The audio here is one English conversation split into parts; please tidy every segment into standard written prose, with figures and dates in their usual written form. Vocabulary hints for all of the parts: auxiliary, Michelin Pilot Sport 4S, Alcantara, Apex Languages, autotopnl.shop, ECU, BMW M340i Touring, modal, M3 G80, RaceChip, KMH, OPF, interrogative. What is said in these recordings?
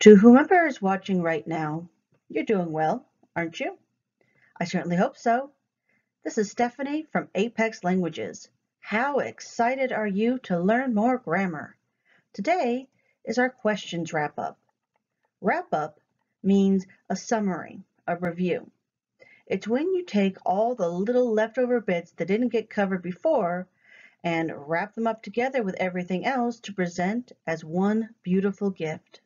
To whomever is watching right now, you're doing well, aren't you? I certainly hope so. This is Stephanie from Apex Languages. How excited are you to learn more grammar? Today is our questions wrap-up. Wrap-up means a summary, a review. It's when you take all the little leftover bits that didn't get covered before and wrap them up together with everything else to present as one beautiful gift.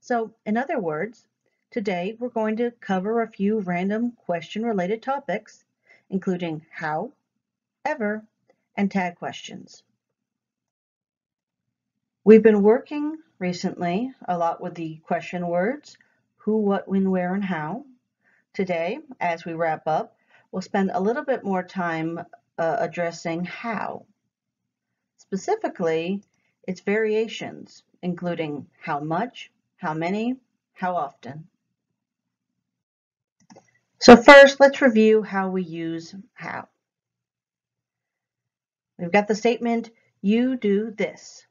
So, in other words, today we're going to cover a few random question-related topics, including how, ever, and tag questions. We've been working recently a lot with the question words, who, what, when, where, and how. Today, as we wrap up, we'll spend a little bit more time addressing how. Specifically, its variations, including how much, how many, how often. So first, let's review how we use how. We've got the statement, you do this.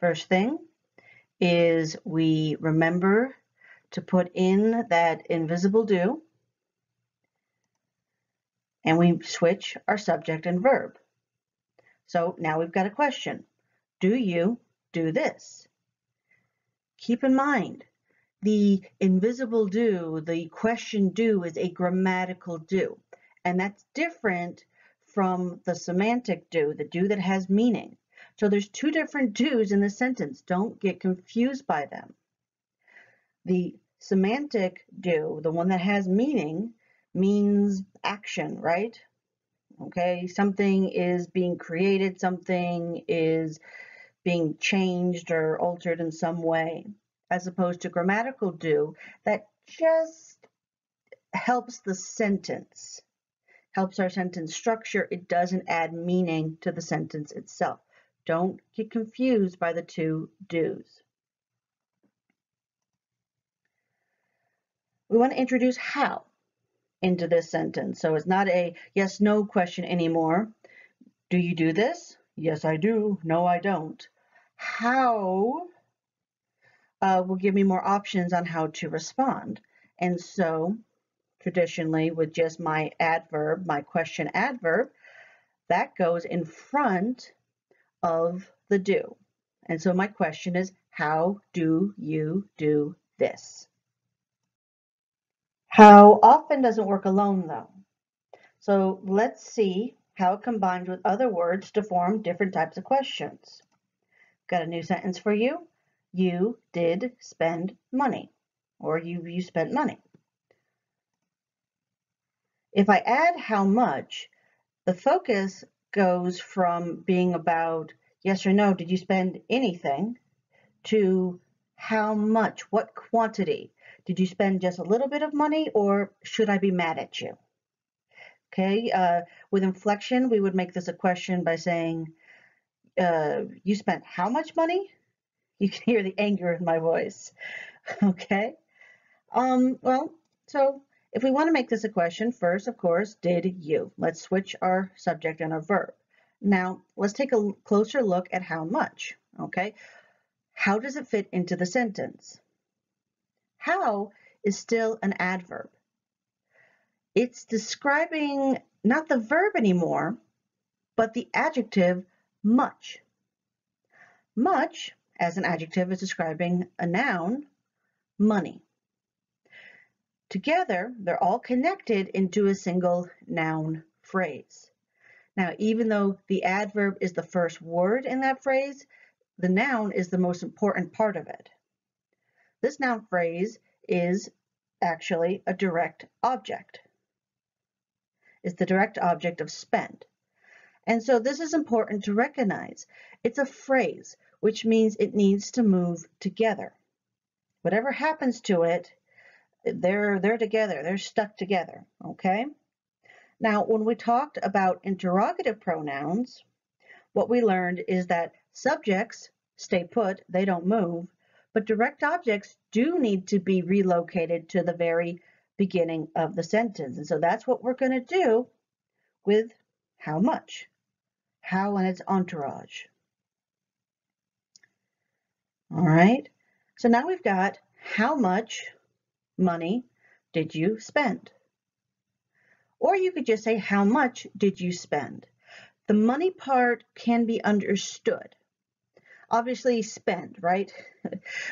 First thing is we remember to put in that invisible do, and we switch our subject and verb. So now we've got a question. Do you do this? Keep in mind, the invisible do, the question do, is a grammatical do, and that's different from the semantic do, the do that has meaning. So there's two different do's in the sentence. Don't get confused by them. The semantic do, the one that has meaning, means action, right? Okay, something is being created, something is being changed or altered in some way, as opposed to grammatical do, that just helps the sentence, helps our sentence structure. It doesn't add meaning to the sentence itself. Don't get confused by the two do's. We want to introduce how into this sentence. So it's not a yes, no question anymore. Do you do this? Yes, I do. No, I don't. How will give me more options on how to respond. And so traditionally with just my adverb, my question adverb, that goes in front of the do. And so my question is, how do you do this? How often doesn't work alone though. So let's see how it combines with other words to form different types of questions. Got a new sentence for you. You did spend money, or you spent money. If I add how much, the focus goes from being about yes or no, did you spend anything, to how much, what quantity. Did you spend just a little bit of money, or should I be mad at you? Okay, with inflection, we would make this a question by saying, you spent how much money? You can hear the anger in my voice. Okay. So if we want to make this a question, first, of course, did you? Let's switch our subject and our verb. Now, let's take a closer look at how much. Okay. How does it fit into the sentence? How is still an adverb. It's describing not the verb anymore, but the adjective much. Much, as an adjective, is describing a noun, money. Together, they're all connected into a single noun phrase. Now, even though the adverb is the first word in that phrase, the noun is the most important part of it. This noun phrase is actually a direct object. It's the direct object of spend. And so this is important to recognize. It's a phrase, which means it needs to move together. Whatever happens to it, they're together, they're stuck together, okay? Now, when we talked about interrogative pronouns, what we learned is that subjects stay put, they don't move, but direct objects do need to be relocated to the very beginning of the sentence. And so that's what we're going to do with how much, how and its entourage. All right, so now we've got how much money did you spend? Or you could just say, how much did you spend? The money part can be understood. Obviously, spend, right?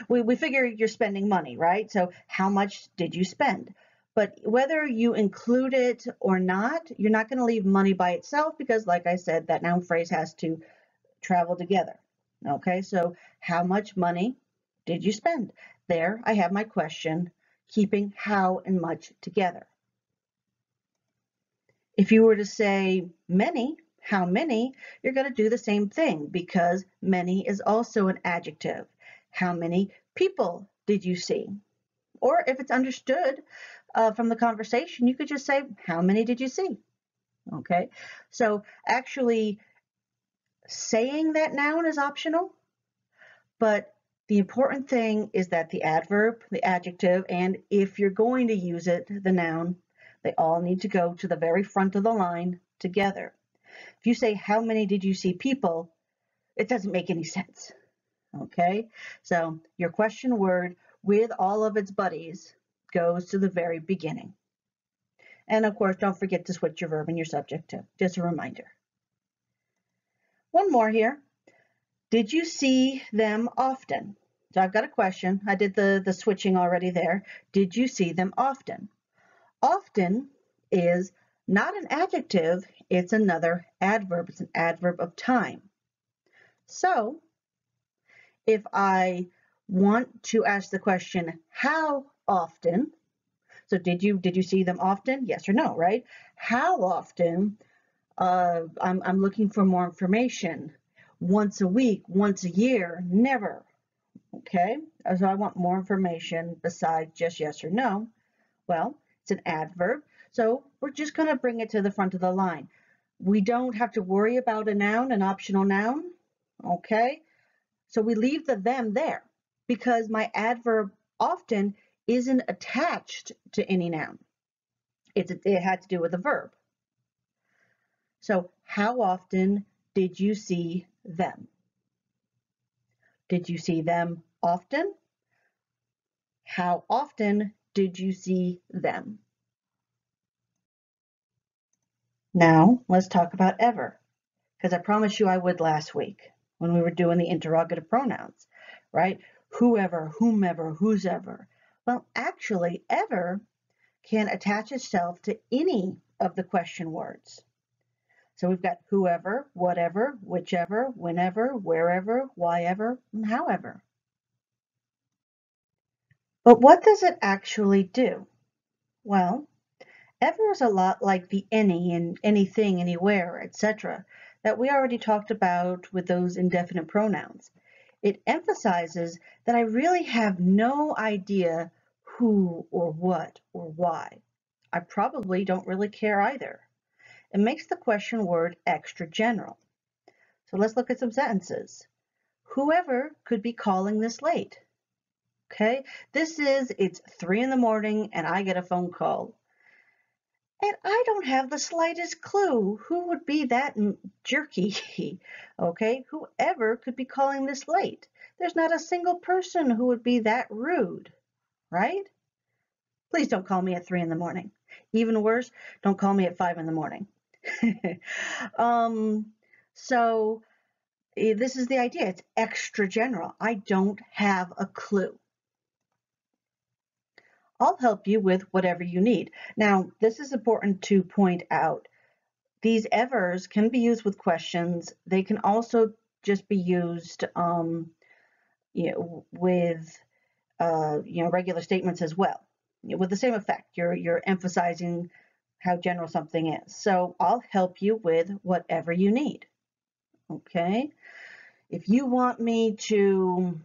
we figure you're spending money, right? So how much did you spend? But whether you include it or not, you're not going to leave money by itself because, like I said, that noun phrase has to travel together. Okay, so how much money did you spend? There, I have my question, keeping how and much together. If you were to say many, how many, you're going to do the same thing because many is also an adjective. How many people did you see? Or if it's understood from the conversation, you could just say, how many did you see? Okay, so actually saying that noun is optional, but the important thing is that the adverb, the adjective, and if you're going to use it, the noun, they all need to go to the very front of the line together. If you say, how many did you see people? It doesn't make any sense, okay? So your question word with all of its buddies goes to the very beginning. And of course, don't forget to switch your verb and your subject too, just a reminder. One more here. Did you see them often? So I've got a question. I did the switching already there. Did you see them often? Often is not an adjective, it's another adverb. It's an adverb of time. So if I want to ask the question, how often? So did you see them often? Yes or no, right? How often? I'm looking for more information. Once a week, once a year, never. Okay, so I want more information besides just yes or no. Well, it's an adverb, so we're just going to bring it to the front of the line. We don't have to worry about a noun, an optional noun, okay? So we leave the them there because my adverb often isn't attached to any noun. It had to do with a verb. So how often did you see them? Did you see them often? How often did you see them? Now, let's talk about ever, because I promised you I would last week when we were doing the interrogative pronouns, right? Whoever, whomever, whosever. Well, actually, ever can attach itself to any of the question words. So we've got whoever, whatever, whichever, whenever, wherever, whyever, and however. But what does it actually do? Well, ever is a lot like the any and anything, anywhere, etc. that we already talked about with those indefinite pronouns. It emphasizes that I really have no idea who or what or why. I probably don't really care either. It makes the question word extra general. So let's look at some sentences. Whoever could be calling this late. Okay, it's 3 in the morning and I get a phone call. And I don't have the slightest clue who would be that jerky. Okay, whoever could be calling this late. There's not a single person who would be that rude, right? Please don't call me at 3 in the morning. Even worse, don't call me at 5 in the morning. So this is the idea. It's extra general. I don't have a clue. I'll help you with whatever you need. Now, this is important to point out. These evers can be used with questions. They can also just be used with regular statements as well, with the same effect. You're emphasizing how general something is. So I'll help you with whatever you need. Okay, if you want me to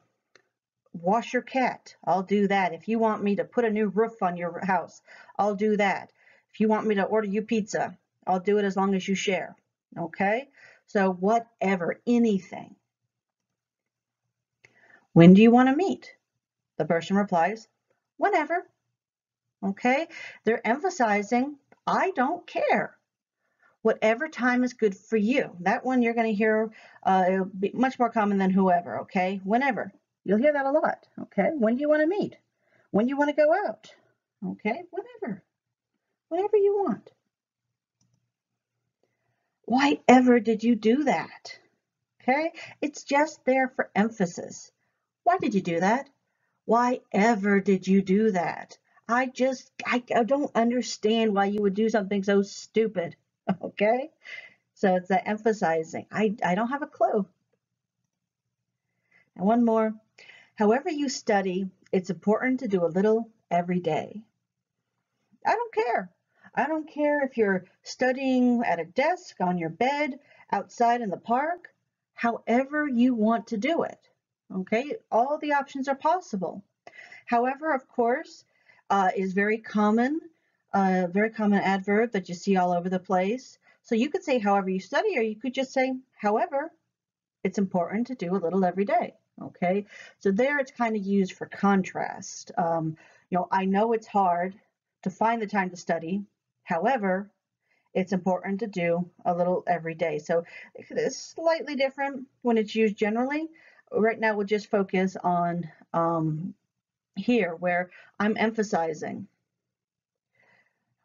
wash your cat, I'll do that. If you want me to put a new roof on your house, I'll do that. If you want me to order you pizza, I'll do it as long as you share. Okay, so whatever, anything. When do you want to meet? The person replies, whenever. Okay, they're emphasizing, I don't care. Whatever time is good for you. That one you're going to hear it'll be much more common than whoever, okay? Whenever. You'll hear that a lot, okay? When do you want to meet? When do you want to go out? Okay, whenever. Whenever you want. Why ever did you do that? Okay, it's just there for emphasis. Why did you do that? Why ever did you do that? I don't understand why you would do something so stupid, okay? So it's that emphasizing. I don't have a clue. And one more. However you study, it's important to do a little every day. I don't care. I don't care if you're studying at a desk, on your bed, outside in the park, however you want to do it, okay? All the options are possible. However, of course, is very common adverb that you see all over the place. So you could say however you study, or you could just say, however, it's important to do a little every day, okay? So there it's kind of used for contrast. You know, I know it's hard to find the time to study. However, it's important to do a little every day. So it's slightly different when it's used generally. Right now, we'll just focus on here where I'm emphasizing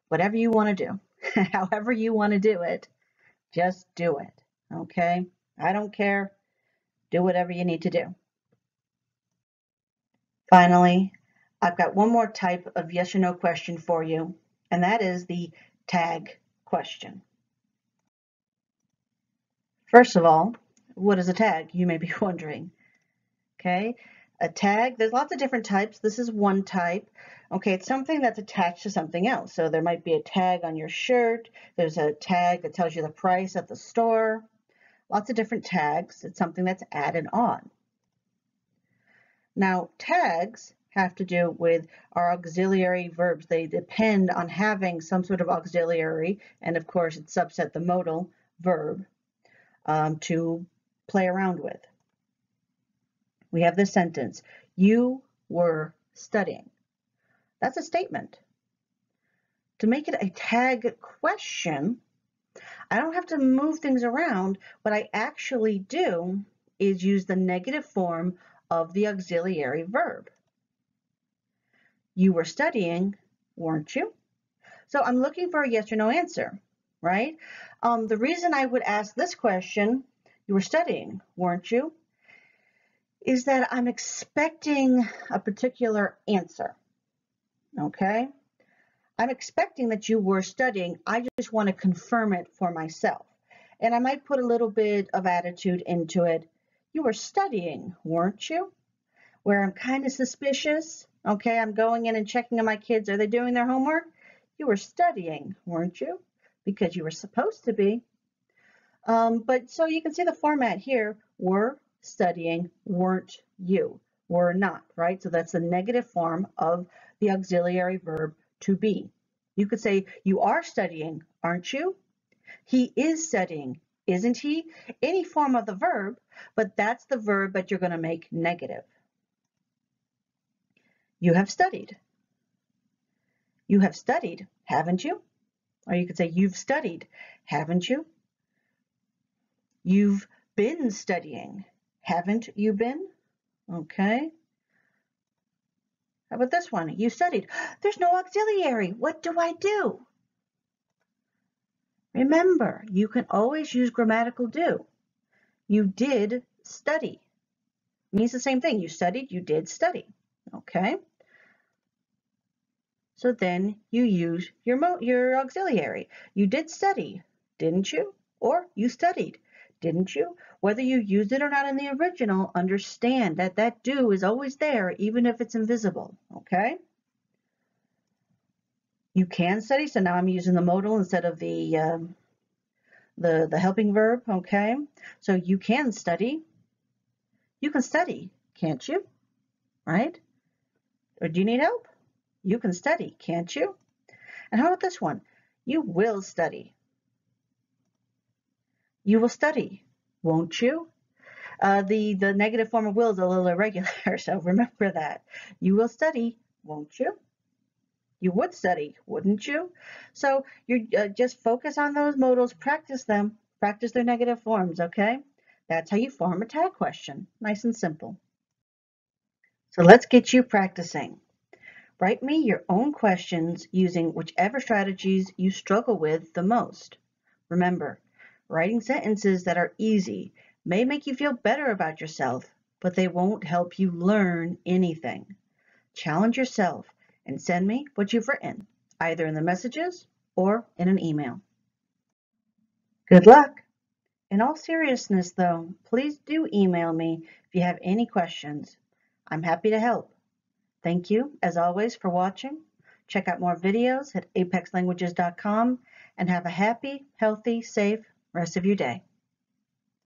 whatever you want to do, however you want to do it, just do it, okay? I don't care. Do whatever you need to do. Finally, I've got one more type of yes or no question for you, and that is the tag question. First of all, what is a tag? You may be wondering. Okay, a tag, there's lots of different types. This is one type. Okay, it's something that's attached to something else. So there might be a tag on your shirt. There's a tag that tells you the price at the store. Lots of different tags. It's something that's added on. Now, tags have to do with our auxiliary verbs. They depend on having some sort of auxiliary, and of course it's subset the modal verb to play around with. We have this sentence, you were studying. That's a statement. To make it a tag question, I don't have to move things around. What I actually do is use the negative form of the auxiliary verb. You were studying, weren't you? So I'm looking for a yes or no answer, right? The reason I would ask this question, you were studying, weren't you, is that I'm expecting a particular answer, okay? I'm expecting that you were studying. I just want to confirm it for myself. And I might put a little bit of attitude into it. You were studying, weren't you? Where I'm kind of suspicious. Okay, I'm going in and checking on my kids. Are they doing their homework? You were studying, weren't you? Because you were supposed to be. But so you can see the format here. Were studying, weren't you? Were not, right? So that's the negative form of the auxiliary verb to be. You could say, you are studying, aren't you? He is studying, isn't he? Any form of the verb, but that's the verb that you're going to make negative. You have studied. You have studied, haven't you? Or you could say, you've studied, haven't you? You've been studying, haven't you been? Okay. How about this one? You studied. There's no auxiliary. What do I do? Remember, you can always use grammatical do. You did study. It means the same thing. You studied, you did study. Okay. So then you use your auxiliary. You did study, didn't you? Or you studied, didn't you? Whether you used it or not in the original, understand that that do is always there, even if it's invisible, okay? You can study, so now I'm using the modal instead of the helping verb, okay? So you can study. You can study, can't you? Right? Or do you need help? You can study, can't you? And how about this one? You will study. You will study, won't you? The negative form of will is a little irregular, so remember that. You will study, won't you? You would study, wouldn't you? So you just focus on those modals, practice them, practice their negative forms, okay? That's how you form a tag question, nice and simple. So let's get you practicing. Write me your own questions using whichever strategies you struggle with the most. Remember, writing sentences that are easy may make you feel better about yourself, but they won't help you learn anything. Challenge yourself and send me what you've written, either in the messages or in an email. Good luck! In all seriousness though, please do email me if you have any questions. I'm happy to help. Thank you, as always, for watching. Check out more videos at apexlanguages.com and have a happy, healthy, safe rest of your day.